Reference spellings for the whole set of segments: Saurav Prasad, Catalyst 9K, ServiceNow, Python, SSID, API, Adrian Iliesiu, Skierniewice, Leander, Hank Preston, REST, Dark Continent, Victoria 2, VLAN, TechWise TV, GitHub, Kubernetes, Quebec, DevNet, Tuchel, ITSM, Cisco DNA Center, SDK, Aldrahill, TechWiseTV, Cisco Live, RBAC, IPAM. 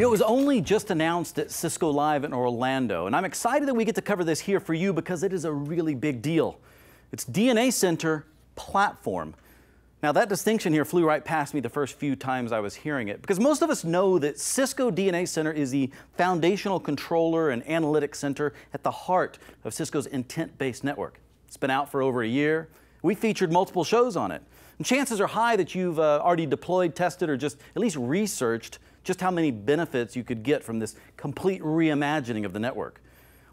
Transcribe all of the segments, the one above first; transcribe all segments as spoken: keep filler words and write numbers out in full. You know, it was only just announced at Cisco Live in Orlando, and I'm excited that we get to cover this here for you because it is a really big deal. It's D N A Center platform. Now that distinction here flew right past me the first few times I was hearing it, because most of us know that Cisco D N A Center is the foundational controller and analytics center at the heart of Cisco's intent-based network. It's been out for over a year. We featured multiple shows on it. And chances are high that you've uh, already deployed, tested, or just at least researched just how many benefits you could get from this complete reimagining of the network.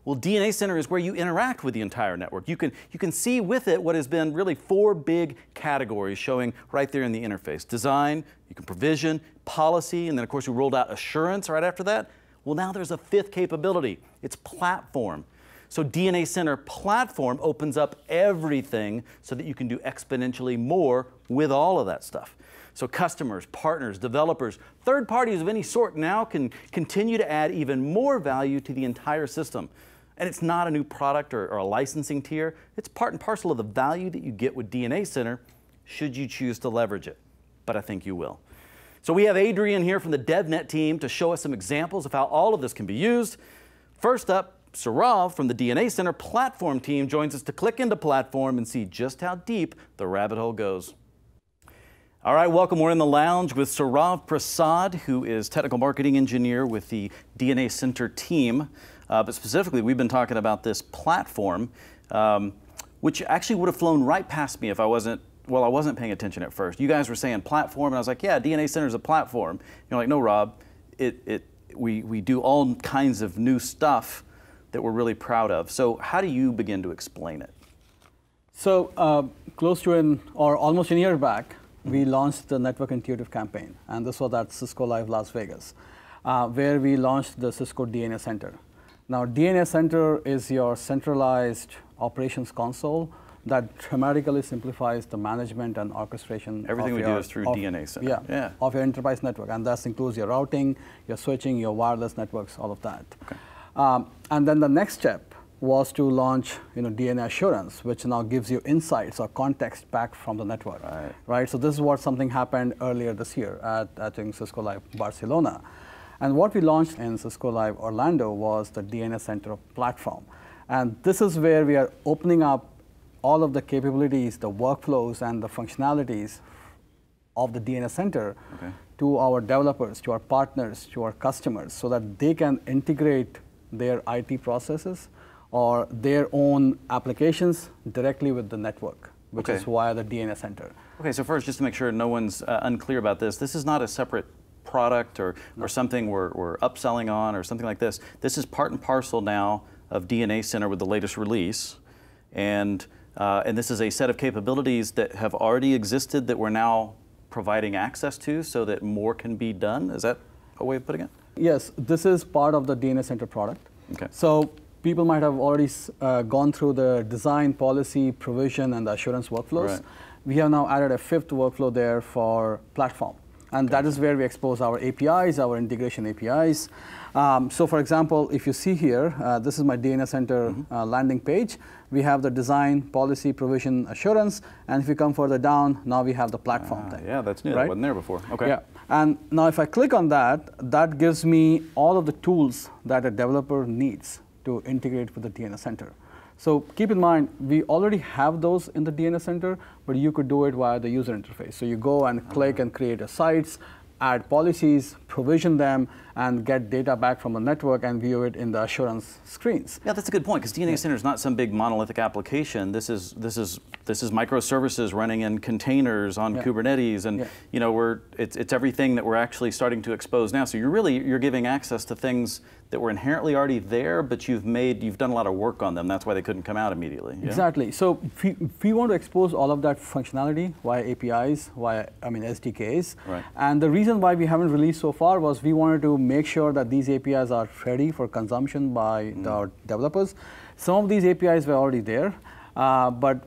Well, D N A Center is where you interact with the entire network. You can, you can see with it what has been really four big categories showing right there in the interface. Design, you can provision, policy, and then of course we rolled out assurance right after that. Well, now there's a fifth capability. It's platform. So D N A Center platform opens up everything so that you can do exponentially more with all of that stuff. So customers, partners, developers, third parties of any sort now can continue to add even more value to the entire system. And it's not a new product or, or a licensing tier. It's part and parcel of the value that you get with D N A Center should you choose to leverage it. But I think you will. So we have Adrian here from the DevNet team to show us some examples of how all of this can be used. First up, Saurav from the D N A Center platform team joins us to click into platform and see just how deep the rabbit hole goes. All right, welcome. We're in the lounge with Saurav Prasad, who is technical marketing engineer with the D N A Center team. Uh, but specifically, we've been talking about this platform, um, which actually would have flown right past me if I wasn't, well, I wasn't paying attention at first. You guys were saying platform, and I was like, yeah, D N A Center is a platform. You're like, no, Rob, it, it, we, we do all kinds of new stuff that we're really proud of. So how do you begin to explain it? So uh, close to an, or almost a year back, we launched the Network Intuitive campaign, and this was at Cisco Live Las Vegas, uh, where we launched the Cisco D N A Center. Now, D N A Center is your centralized operations console that dramatically simplifies the management and orchestration. Everything we do is through D N A Center. Yeah, yeah, of your enterprise network, and that includes your routing, your switching, your wireless networks, all of that. Okay. Um, and then the next step was to launch, you know, D N A Assurance, which now gives you insights or context back from the network. Right. Right? So this is what something happened earlier this year at, I think, Cisco Live Barcelona. And what we launched in Cisco Live Orlando was the D N A Center platform. And this is where we are opening up all of the capabilities, the workflows, and the functionalities of the D N A Center okay. to our developers, to our partners, to our customers, so that they can integrate their I T processes or their own applications directly with the network, which okay. is via the D N A Center. Okay, so first, just to make sure no one's uh, unclear about this, this is not a separate product or, no. or something we're, we're upselling on or something like this. This is part and parcel now of D N A Center with the latest release. And, uh, and this is a set of capabilities that have already existed that we're now providing access to so that more can be done. Is that a way of putting it? Yes, this is part of the D N A Center product. Okay. So people might have already uh, gone through the design, policy, provision, and the assurance workflows. Right. We have now added a fifth workflow there for platform. And that is where we expose our A P Is, our integration A P Is. Um, so for example, if you see here, uh, this is my D N A Center mm-hmm. uh, landing page. We have the design, policy, provision, assurance. And if you come further down, now we have the platform uh, thing. Yeah, that's new. Right? That wasn't there before. Okay. Yeah. And now if I click on that, that gives me all of the tools that a developer needs to integrate with the D N A Center. So keep in mind, we already have those in the D N A Center, but you could do it via the user interface. So you go and click and create a sites, add policies, provision them, and get data back from the network and view it in the assurance screens. Yeah, that's a good point, because D N A yeah. Center is not some big monolithic application. This is this is this is microservices running in containers on yeah. Kubernetes, and yeah. you know we're it's it's everything that we're actually starting to expose now. So you're really you're giving access to things that were inherently already there, but you've made you've done a lot of work on them. That's why they couldn't come out immediately. Yeah? Exactly. So we, we want to expose all of that functionality via A P Is, via I mean S D Ks, right. and the reason The reason why we haven't released so far was we wanted to make sure that these A P Is are ready for consumption by mm. the developers. Some of these A P Is were already there, uh, but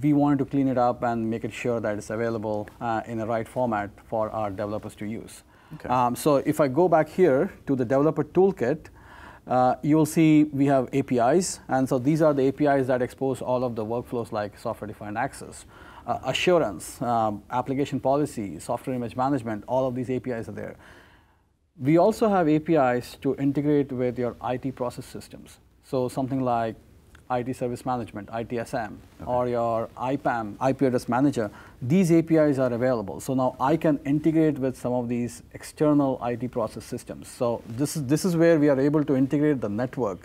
we wanted to clean it up and make it sure that it's available uh, in the right format for our developers to use. Okay. Um, so if I go back here to the developer toolkit, uh, you will see we have A P Is, and so these are the A P Is that expose all of the workflows like software-defined access. Uh, assurance, um, application policy, software image management, all of these A P Is are there. We also have A P Is to integrate with your I T process systems. So something like I T service management, I T S M, okay. or your I PAM, I P address manager. These A P Is are available. So now I can integrate with some of these external I T process systems. So this is, this is where we are able to integrate the network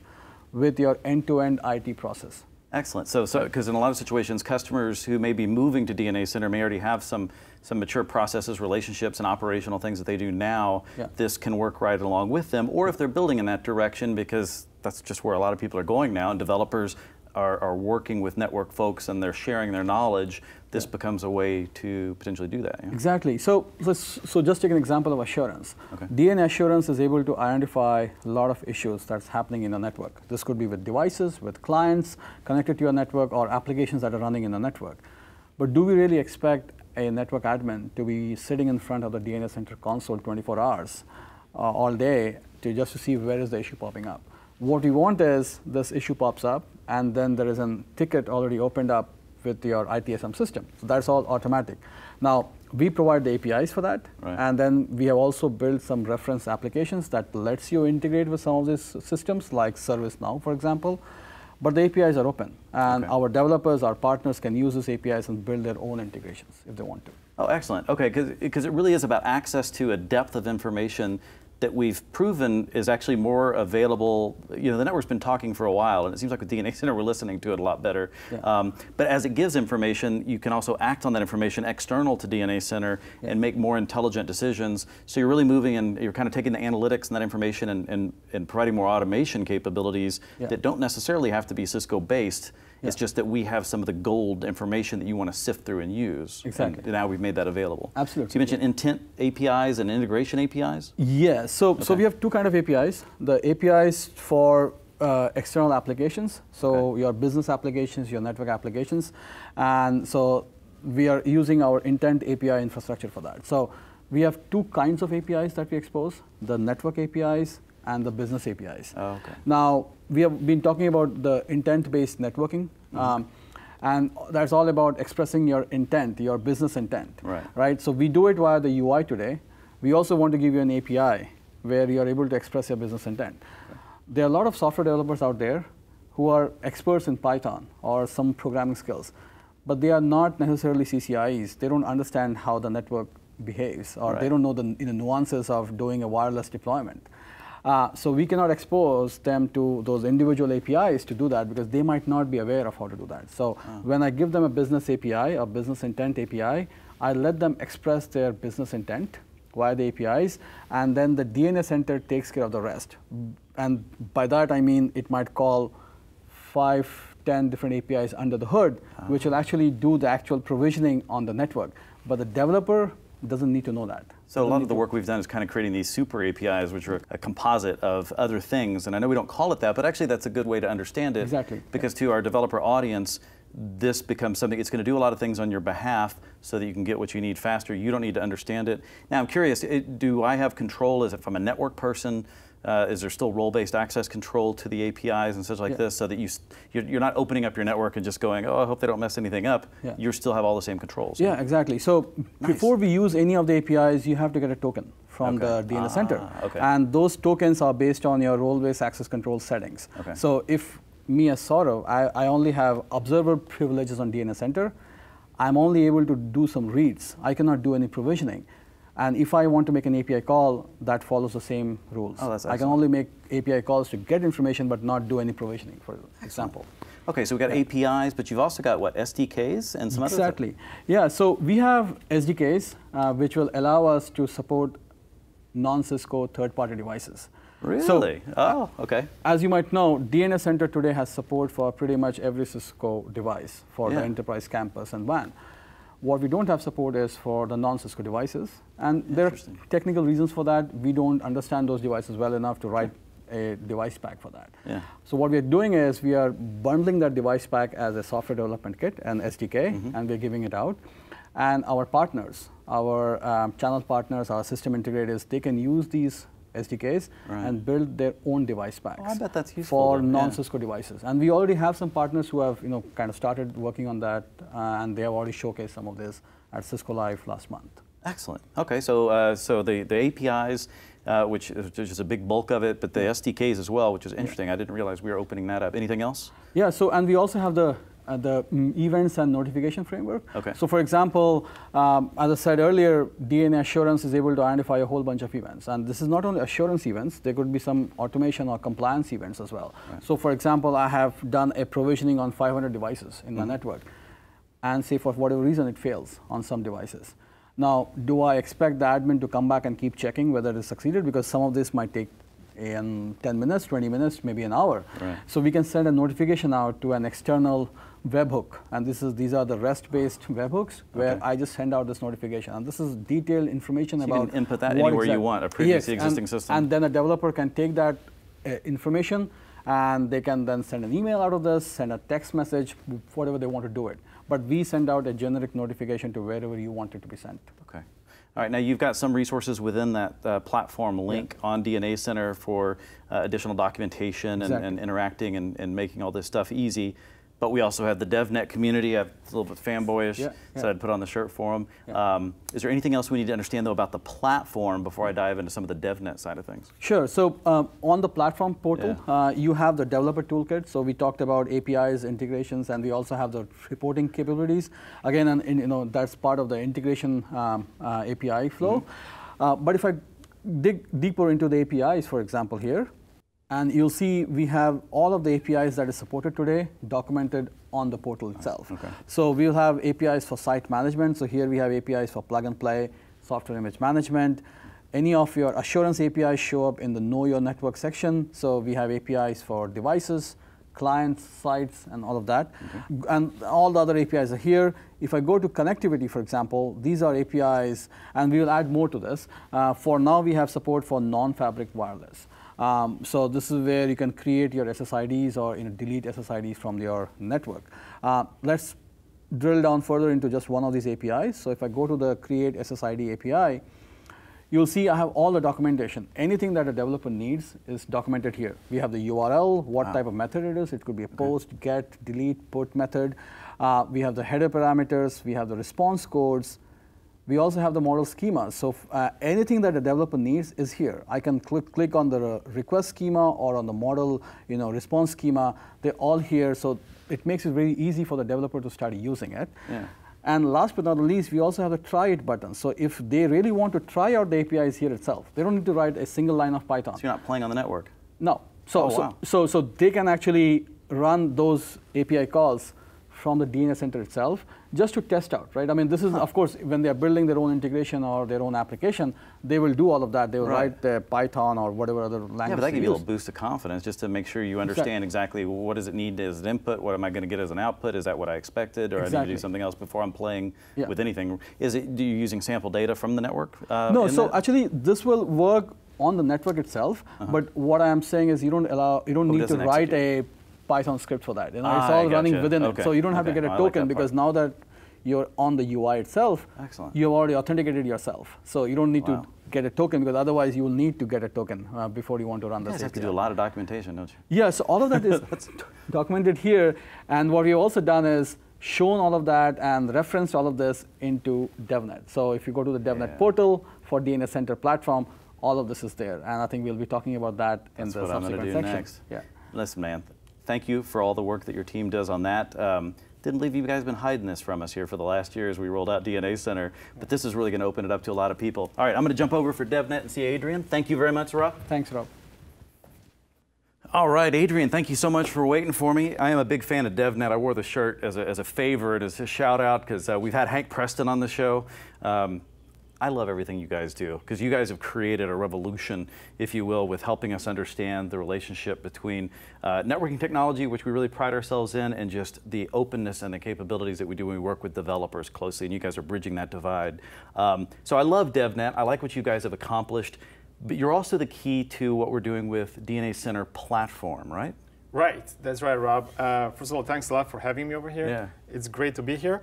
with your end-to-end I T process. Excellent. So, so, because in a lot of situations, customers who may be moving to D N A Center may already have some, some mature processes, relationships, and operational things that they do now. Yeah. This can work right along with them, or if they're building in that direction, because that's just where a lot of people are going now, and developers are, are working with network folks and they're sharing their knowledge, this yeah. becomes a way to potentially do that. Yeah? Exactly. So, so, so just take an example of assurance. Okay. D N A assurance is able to identify a lot of issues that's happening in the network. This could be with devices, with clients connected to your network, or applications that are running in the network. But do we really expect a network admin to be sitting in front of the D N A Center console twenty-four hours uh, all day to just to see where is the issue popping up? What we want is this issue pops up, and then there is a ticket already opened up with your I T S M system. So that's all automatic. Now, we provide the A P Is for that, right. and then we have also built some reference applications that lets you integrate with some of these systems, like ServiceNow, for example. But the A P Is are open, and okay. our developers, our partners can use these A P Is and build their own integrations if they want to. Oh, excellent. Okay, because it really is about access to a depth of information that we've proven is actually more available. You know, the network's been talking for a while, and it seems like with D N A Center, we're listening to it a lot better. Yeah. Um, but as it gives information, you can also act on that information external to D N A Center yeah. and make more intelligent decisions. So you're really moving and you're kind of taking the analytics and that information and, and, and providing more automation capabilities yeah. that don't necessarily have to be Cisco based. Yeah. It's just that we have some of the gold information that you want to sift through and use. Exactly. And now we've made that available. Absolutely. So you mentioned intent A P Is and integration A P Is? Yes. So, okay. so we have two kind of A P Is. The A P Is for uh, external applications. So okay. your business applications, your network applications. And so we are using our intent A P I infrastructure for that. So we have two kinds of A P Is that we expose, the network A P Is and the business A P Is. Oh, okay. Now, we have been talking about the intent-based networking, mm-hmm. um, and that's all about expressing your intent, your business intent, right. right? So we do it via the U I today. We also want to give you an A P I where you're able to express your business intent. Okay. There are a lot of software developers out there who are experts in Python or some programming skills, but they are not necessarily C C I Es. They don't understand how the network behaves, or right. they don't know the, the nuances of doing a wireless deployment. Uh, so we cannot expose them to those individual A P Is to do that, because they might not be aware of how to do that. So oh. when I give them a business A P I or business intent A P I, I let them express their business intent via the A P Is, and then the D N A Center takes care of the rest. And by that I mean it might call five, ten different A P Is under the hood, oh. which will actually do the actual provisioning on the network. But the developer doesn't need to know that. So a lot of the work we've done is kind of creating these super A P Is, which are a composite of other things. And I know we don't call it that, but actually that's a good way to understand it. Exactly. Because to our developer audience, this becomes something, it's going to do a lot of things on your behalf so that you can get what you need faster. You don't need to understand it. Now I'm curious, it, do I have control? Is it from a network person? Uh, is there still role-based access control to the A P Is and such like yeah. this, so that you, you're, you're not opening up your network and just going, oh, I hope they don't mess anything up. Yeah. You still have all the same controls. Yeah, right? exactly. So nice. Before we use any of the A P Is, you have to get a token from okay. the D N A ah, Center. Okay. And those tokens are based on your role-based access control settings. Okay. So if me as Saurav, I, I only have observer privileges on D N A Center, I'm only able to do some reads. I cannot do any provisioning. And if I want to make an A P I call, that follows the same rules. Oh, that's excellent. I can only make A P I calls to get information, but not do any provisioning, for example. Okay, so we've got yeah. A P Is, but you've also got, what, S D Ks and some other stuff? Exactly. Yeah, so we have S D Ks, uh, which will allow us to support non-Cisco third-party devices. Really? So, oh, okay. As you might know, D N A Center today has support for pretty much every Cisco device for yeah. the enterprise campus and W A N. What we don't have support is for the non-Cisco devices, and there are technical reasons for that. We don't understand those devices well enough to write a device pack for that. Yeah. So what we're doing is we are bundling that device pack as a software development kit, an S D K, mm-hmm. and we're giving it out. And our partners, our um, channel partners, our system integrators, they can use these S D Ks right. and build their own device packs oh, I bet that's useful, for non-Cisco yeah. devices. And we already have some partners who have, you know, kind of started working on that, uh, and they have already showcased some of this at Cisco Live last month. Excellent. Okay, so uh, so the, the A P Is, uh, which is just a big bulk of it, but the S D Ks as well, which is interesting. I didn't realize we were opening that up. Anything else? Yeah, so, and we also have the Uh, the mm, events and notification framework. Okay. So for example, um, as I said earlier, D N A assurance is able to identify a whole bunch of events. And this is not only assurance events, there could be some automation or compliance events as well. Right. So for example, I have done a provisioning on five hundred devices in mm-hmm. my network. And say for whatever reason it fails on some devices. Now, do I expect the admin to come back and keep checking whether it has succeeded? Because some of this might take in ten minutes, twenty minutes, maybe an hour. Right. So we can send a notification out to an external webhook, and this is these are the REST-based webhooks where okay. I just send out this notification, and this is detailed information so about. You can input that anywhere exact, you want, a previously yes, existing and, system. And then a developer can take that uh, information, and they can then send an email out of this, send a text message, whatever they want to do it. But we send out a generic notification to wherever you want it to be sent. Okay. All right, now you've got some resources within that uh, platform link yeah. on D N A Center for uh, additional documentation exactly. and, and interacting and, and making all this stuff easy. But we also have the DevNet community. I'm a little bit fanboyish, yeah, yeah. so I'd put on the shirt for them. Yeah. Um, is there anything else we need to understand, though, about the platform before I dive into some of the DevNet side of things? Sure. So um, on the platform portal, yeah. uh, you have the developer toolkit. So we talked about A P Is, integrations, and we also have the reporting capabilities. Again, and, and, you know, that's part of the integration um, uh, A P I flow. Mm-hmm. uh, but if I dig deeper into the A P Is, for example, here, and you'll see we have all of the A P Is that is supported today documented on the portal itself. Okay. So we'll have A P Is for site management. So here we have A P Is for plug and play, software image management. Any of your assurance A P Is show up in the Know Your Network section. So we have A P Is for devices, clients, sites, and all of that. Okay. And all the other A P Is are here. If I go to connectivity, for example, these are A P Is, and we will add more to this. Uh, for now, we have support for non-fabric wireless. Um, so this is where you can create your S S I Ds or you know, delete S S I Ds from your network. Uh, let's drill down further into just one of these A P Is. So if I go to the Create S S I D A P I, you'll see I have all the documentation. Anything that a developer needs is documented here. We have the U R L, what wow. type of method it is. It could be a post, okay. get, delete, put method. Uh, we have the header parameters. We have the response codes. We also have the model schemas. So uh, anything that a developer needs is here. I can click, click on the request schema or on the model you know, response schema. They're all here. So it makes it very easy for the developer to start using it. Yeah. And last but not least, we also have the try it button. So if they really want to try out the A P Is here itself, they don't need to write a single line of Python. So you're not playing on the network? No. So, oh, so, wow. so, so they can actually run those A P I calls from the D N A Center itself, just to test out, right? I mean, this is, huh. of course, when they're building their own integration or their own application, they will do all of that. They will right. write their Python or whatever other language. Yeah, but that gives you a little boost of confidence just to make sure you understand exactly, exactly what does it need as an input, what am I going to get as an output, is that what I expected, or exactly. I need to do something else before I'm playing yeah. with anything. Is it, do you using sample data from the network? Uh, no, so that? actually, this will work on the network itself, uh-huh. but what I'm saying is you don't allow, you don't Who need to write execute? a Python script for that. You know, ah, it's all gotcha. running within okay. it. So you don't have okay. to get a oh, token like because part. now that you're on the U I itself, Excellent. you've already authenticated yourself. So you don't need wow. to get a token because otherwise you will need to get a token uh, before you want to run this. You guys have to do a lot of documentation, don't you? Yeah, so all of that is documented here. And what we've also done is shown all of that and referenced all of this into DevNet. So if you go to the DevNet yeah. portal for D N A Center platform, all of this is there. And I think we'll be talking about that That's in the subsequent section. Next. Yeah. Listen, man. Thank you for all the work that your team does on that. Um, didn't believe you guys have been hiding this from us here for the last year as we rolled out D N A Center, but this is really going to open it up to a lot of people. All right, I'm going to jump over for DevNet and see Adrian. Thank you very much, Rob. Thanks, Rob. All right, Adrian, thank you so much for waiting for me. I am a big fan of DevNet. I wore the shirt as a, as a favor and as a shout out because uh, we've had Hank Preston on the show. Um, I love everything you guys do, because you guys have created a revolution, if you will, with helping us understand the relationship between uh, networking technology, which we really pride ourselves in, and just the openness and the capabilities that we do when we work with developers closely, and you guys are bridging that divide. Um, so I love DevNet. I like what you guys have accomplished, but you're also the key to what we're doing with D N A Center platform, right? Right. That's right, Rob. Uh, first of all, thanks a lot for having me over here. Yeah. It's great to be here.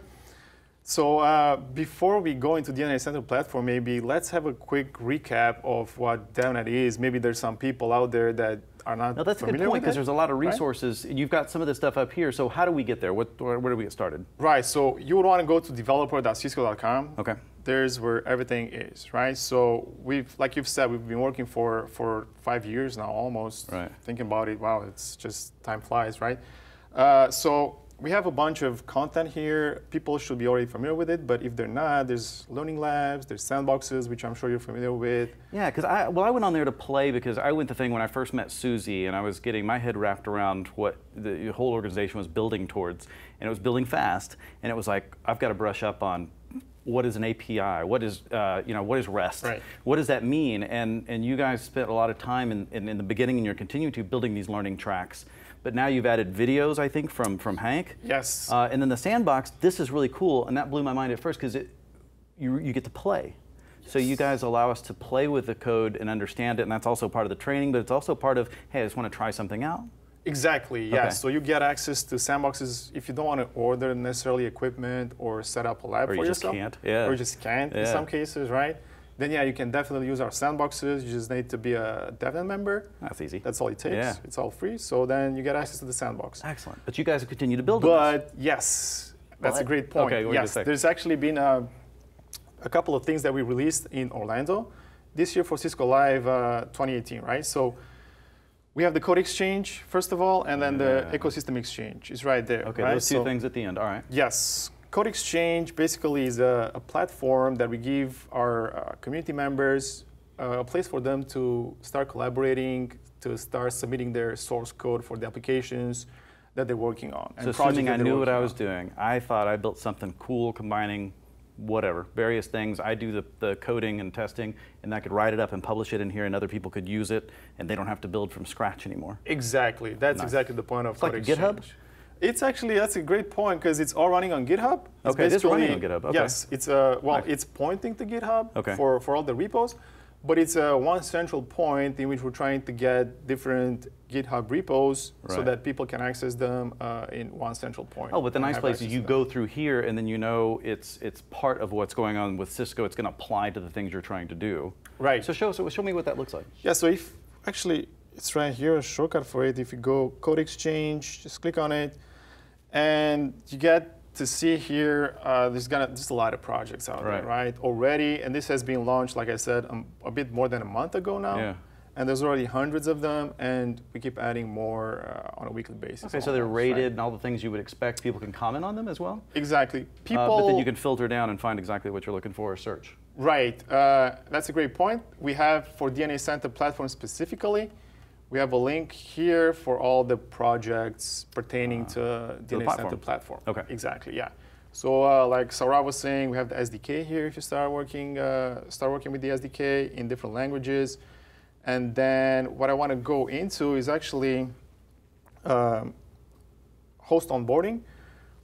So uh, before we go into D N A Center platform, maybe let's have a quick recap of what DevNet is. Maybe there's some people out there that are not familiar with it. No, that's a good point because there's a lot of resources. Right? You've got some of this stuff up here. So how do we get there? What, where, where do we get started? Right. So you would want to go to developer dot cisco dot com. Okay. there's where everything is, right? So we've, like you've said, we've been working for, for five years now almost. Right. Thinking about it, wow, it's just time flies, right? Uh, so we have a bunch of content here. People should be already familiar with it, but if they're not, there's learning labs, there's sandboxes, which I'm sure you're familiar with. Yeah, because I, well, I went on there to play because I went to the thing when I first met Susie, and I was getting my head wrapped around what the whole organization was building towards, and it was building fast, and it was like, I've got to brush up on what is an A P I, what is, uh, you know, what is REST, right. What does that mean? And, and you guys spent a lot of time in, in, in the beginning, and you're continuing to building these learning tracks. But now you've added videos, I think, from, from Hank. Yes. Uh, and then the sandbox, this is really cool. And that blew my mind at first because it you, you get to play. Yes. So you guys allow us to play with the code and understand it. And that's also part of the training, but it's also part of, hey, I just want to try something out. Exactly, yes. Okay. So you get access to sandboxes if you don't want to order necessarily equipment or set up a lab or for you yourself. Or you just can't. Yeah. Or you just can't yeah. in some cases, right? Then yeah, you can definitely use our sandboxes. You just need to be a DevNet member. That's easy. That's all it takes. Yeah. It's all free. So then you get access to the sandbox. Excellent. But you guys will continue to build on But this. Yes, that's well, a great point. Okay, yes, there's actually been a, a couple of things that we released in Orlando this year for Cisco Live uh, twenty eighteen, right? So we have the code exchange, first of all, and then yeah. the ecosystem exchange is right there. Okay, right? Those two so, things at the end, all right. Yes. Code Exchange basically is a, a platform that we give our uh, community members uh, a place for them to start collaborating, to start submitting their source code for the applications that they're working on. So assuming I knew what I was doing, I thought I built something cool combining whatever, various things. I do the, the coding and testing, and I could write it up and publish it in here, and other people could use it, and they don't have to build from scratch anymore. Exactly. That's nice. Exactly the point of it's Code like Exchange. GitHub? It's actually, that's a great point, because it's all running on GitHub. It's okay, it is running on GitHub, okay. Yes, it's, uh, well, okay. It's pointing to GitHub okay. for, for all the repos, but it's uh, one central point in which we're trying to get different GitHub repos right. so that people can access them uh, in one central point. Oh, but the nice place is you go through here, and then you know it's, it's part of what's going on with Cisco. It's going to apply to the things you're trying to do. Right. So show, so show me what that looks like. Yeah, so if actually, it's right here, a shortcut for it. If you go Code Exchange, just click on it. And you get to see here, uh, there's, gonna, there's a lot of projects out right. there, right, already. And this has been launched, like I said, um, a bit more than a month ago now. Yeah. And there's already hundreds of them, and we keep adding more uh, on a weekly basis. Okay, almost, so they're rated right? and all the things you would expect. People can comment on them as well? Exactly. People, uh, but then you can filter down and find exactly what you're looking for or search. Right. Uh, that's a great point. We have, for D N A Center platform specifically, we have a link here for all the projects pertaining uh, to D N A the Center platform. Okay. Exactly, yeah. So uh, like Saurav was saying, we have the S D K here if you start working, uh, start working with the S D K in different languages. And then what I want to go into is actually um, host onboarding,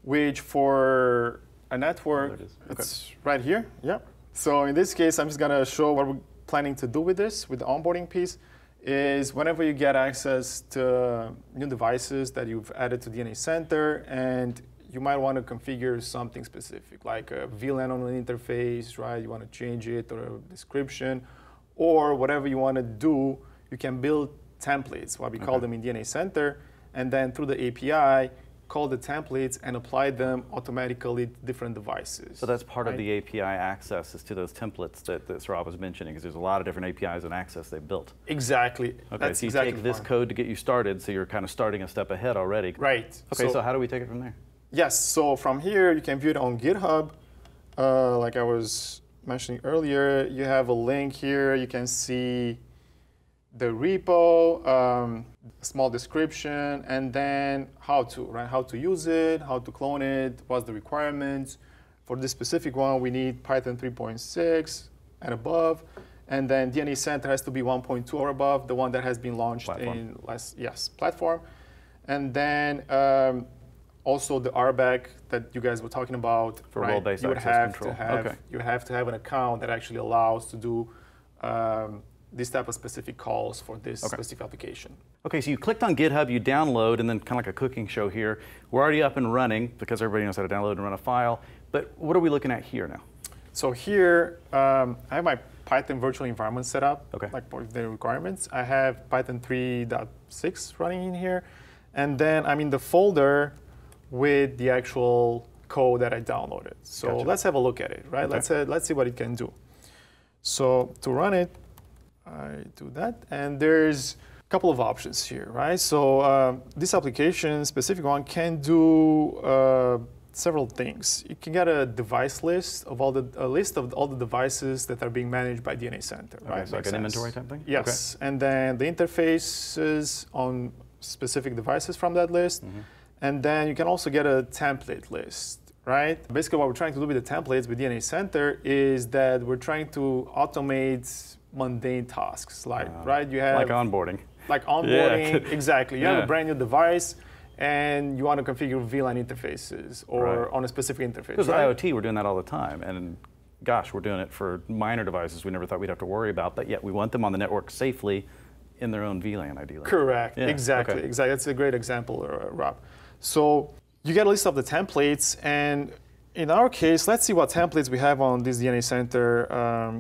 which for a network, oh, there it is. It's okay. right here, yeah. So in this case, I'm just gonna show what we're planning to do with this, with the onboarding piece. Is whenever you get access to new devices that you've added to D N A Center, and you might want to configure something specific, like a V LAN on an interface, right? You want to change it, or a description, or whatever you want to do, you can build templates, what we call okay. them in D N A Center, and then through the A P I, call the templates and apply them automatically to different devices. So that's part right? of the A P I access is to those templates that, that Saurav was mentioning, because there's a lot of different A P Is and access they've built. Exactly. Okay, that's so you exactly take this part. Code to get you started, so you're kind of starting a step ahead already. Right. Okay, so, so how do we take it from there? Yes, so from here, you can view it on GitHub. Uh, like I was mentioning earlier, you have a link here. You can see the repo, um, small description, and then how to, right? How to use it, how to clone it, what's the requirements. For this specific one, we need Python three point six and above, and then D N A Center has to be one point two or above, the one that has been launched platform. in last, yes, platform. And then um, also the R B A C that you guys were talking about. For right? role-based you would access have control. To have, okay. You have to have an account that actually allows to do um, this type of specific calls for this okay. specific application. Okay, so you clicked on GitHub, you download, and then kind of like a cooking show here. We're already up and running because everybody knows how to download and run a file, but what are we looking at here now? So here, um, I have my Python virtual environment set up, okay. like for the requirements. I have Python three point six running in here, and then I'm in the folder with the actual code that I downloaded. So gotcha. Let's have a look at it, right? Okay. Let's uh, let's see what it can do. So to run it, I do that, and there's a couple of options here, right? So uh, this application, specific one, can do uh, several things. You can get a device list of all the a list of all the devices that are being managed by D N A Center, okay, right? So like an inventory type thing. Yes, okay. And then the interfaces on specific devices from that list. Mm-hmm. And then you can also get a template list, right? Basically what we're trying to do with the templates with D N A Center is that we're trying to automate mundane tasks, like, uh, right? You have like onboarding. Like onboarding, yeah. Exactly. You yeah. have a brand new device and you want to configure V LAN interfaces or right. on a specific interface. Because right? with IoT, we're doing that all the time. And gosh, we're doing it for minor devices we never thought we'd have to worry about, but yet we want them on the network safely in their own V LAN, ideally. Correct, yeah. exactly, okay. exactly. That's a great example, uh, Rob. So you get a list of the templates, and in our case, let's see what templates we have on this D N A Center um,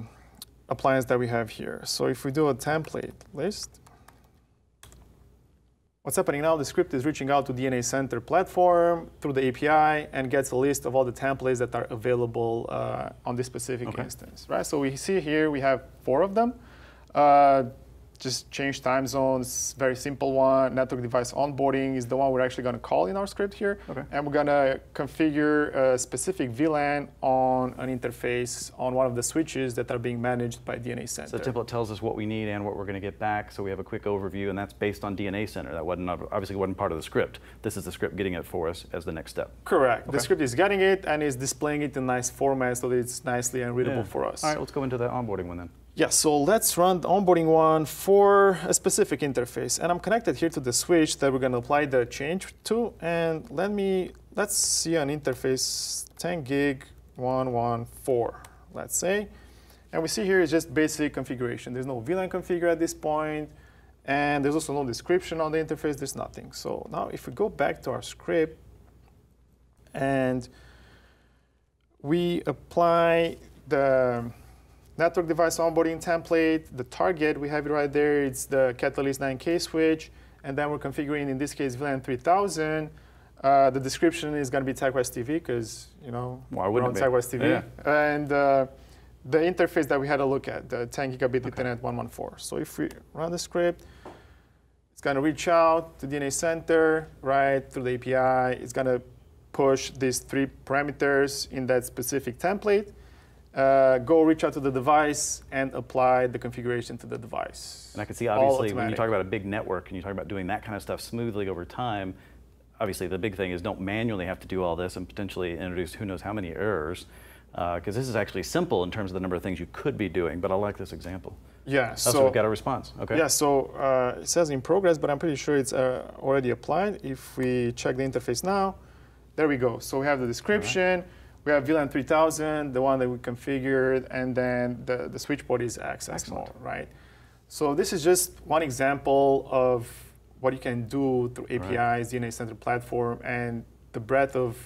appliance that we have here. So if we do a template list, what's happening now, the script is reaching out to D N A Center platform through the A P I and gets a list of all the templates that are available uh, on this specific okay. instance, right? So we see here we have four of them. Uh, Just change time zones, very simple one. Network device onboarding is the one we're actually going to call in our script here. Okay. And we're going to configure a specific V LAN on an interface on one of the switches that are being managed by D N A Center. So the template tells us what we need and what we're going to get back. So we have a quick overview, and that's based on D N A Center. That wasn't obviously wasn't part of the script. This is the script getting it for us as the next step. Correct. Okay. The script is getting it and is displaying it in nice format so that it's nicely and readable yeah. for us. All right, let's go into the onboarding one then. Yeah, so let's run the onboarding one for a specific interface. And I'm connected here to the switch that we're going to apply the change to. And let me, let's see an interface ten gig one one four, let's say. And we see here is just basic configuration. There's no V LAN configure at this point. And there's also no description on the interface. There's nothing. So now if we go back to our script and we apply the network device onboarding template, the target, we have it right there, it's the Catalyst nine K switch, and then we're configuring, in this case, V LAN three thousand. Uh, the description is going to be TechWise T V, because, you know, why we're on TechWise T V. Yeah. And uh, the interface that we had a look at, the ten gigabit okay. Ethernet one one four. So if we run the script, it's going to reach out to D N A Center, right, through the A P I. It's going to push these three parameters in that specific template. Uh, go reach out to the device and apply the configuration to the device. And I can see, obviously, when you talk about a big network and you talk about doing that kind of stuff smoothly over time, obviously the big thing is don't manually have to do all this and potentially introduce who knows how many errors, because uh, this is actually simple in terms of the number of things you could be doing, but I like this example. Yeah, oh, so, so we've got a response, okay. Yeah, so uh, it says in progress, but I'm pretty sure it's uh, already applied. If we check the interface now, there we go. So we have the description. We have V LAN three thousand, the one that we configured, and then the, the switch port is access mode, right? So this is just one example of what you can do through A P Is, right. D N A Center platform, and the breadth of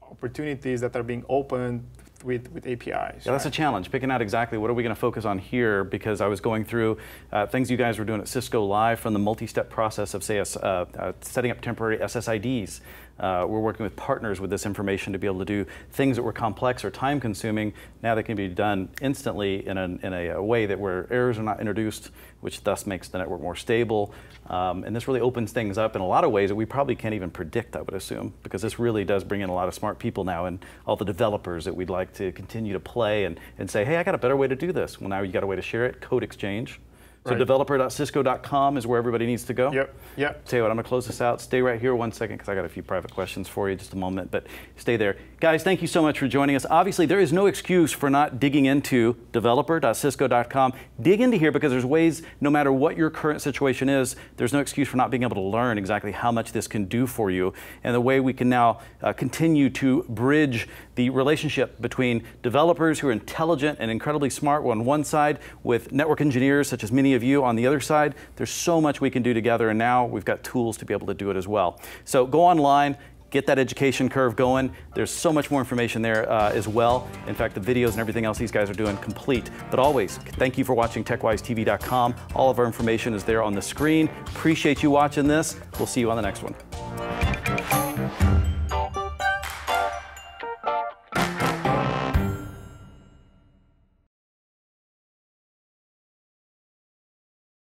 opportunities that are being opened with, with A P Is. Yeah, right? That's a challenge, picking out exactly what are we going to focus on here, because I was going through uh, things you guys were doing at Cisco Live, from the multi-step process of, say, a, uh, uh, setting up temporary S S I Ds. Uh, we're working with partners with this information to be able to do things that were complex or time-consuming. Now they can be done instantly in, an, in a, a way that where errors are not introduced, which thus makes the network more stable. Um, and this really opens things up in a lot of ways that we probably can't even predict, I would assume, because this really does bring in a lot of smart people now and all the developers that we'd like to continue to play and, and say, hey, I got a better way to do this. Well, now you got a way to share it, code exchange. So right. developer dot cisco dot com is where everybody needs to go. Yep, yep. Tell you what, I'm going to close this out. Stay right here one second, because I got a few private questions for you, just a moment, but stay there. Guys, thank you so much for joining us. Obviously, there is no excuse for not digging into developer dot cisco dot com. Dig into here, because there's ways, no matter what your current situation is, there's no excuse for not being able to learn exactly how much this can do for you, and the way we can now uh, continue to bridge the relationship between developers who are intelligent and incredibly smart on one side with network engineers, such as many of you on the other side. There's so much we can do together, and now we've got tools to be able to do it as well. So go online, get that education curve going. There's so much more information there uh, as well. In fact, the videos and everything else these guys are doing complete. But always, thank you for watching tech wise T V dot com. All of our information is there on the screen. Appreciate you watching this. We'll see you on the next one.